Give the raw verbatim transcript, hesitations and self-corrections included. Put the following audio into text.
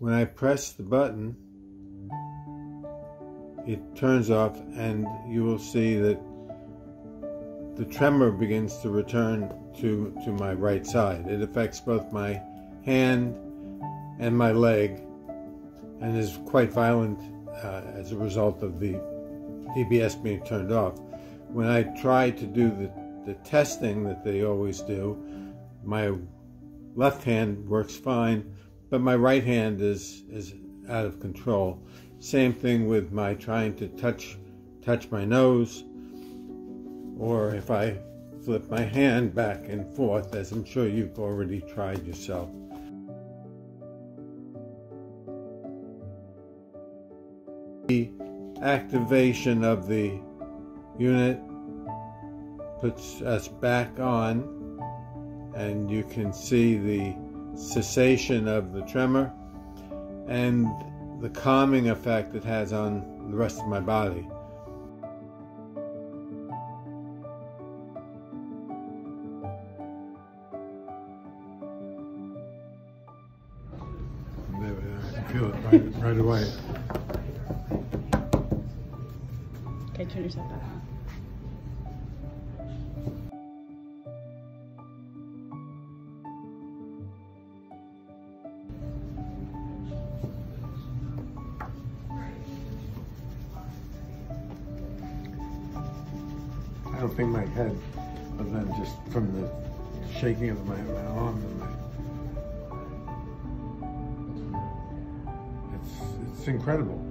when I press the button, it turns off, and you will see that the tremor begins to return to, to my right side. It affects both my hand and my leg, and is quite violent uh, as a result of the D B S being turned off. When I try to do the, the testing that they always do, my left hand works fine, but my right hand is, is out of control. Same thing with my trying to touch, touch my nose, or if I flip my hand back and forth, as I'm sure you've already tried yourself. The activation of the unit puts us back on, and you can see the cessation of the tremor and the calming effect it has on the rest of my body. There we are. I feel it right, right away. Okay, turn yourself back. I don't think my head, but then just from the shaking of my, my arm and my, it's, it's incredible.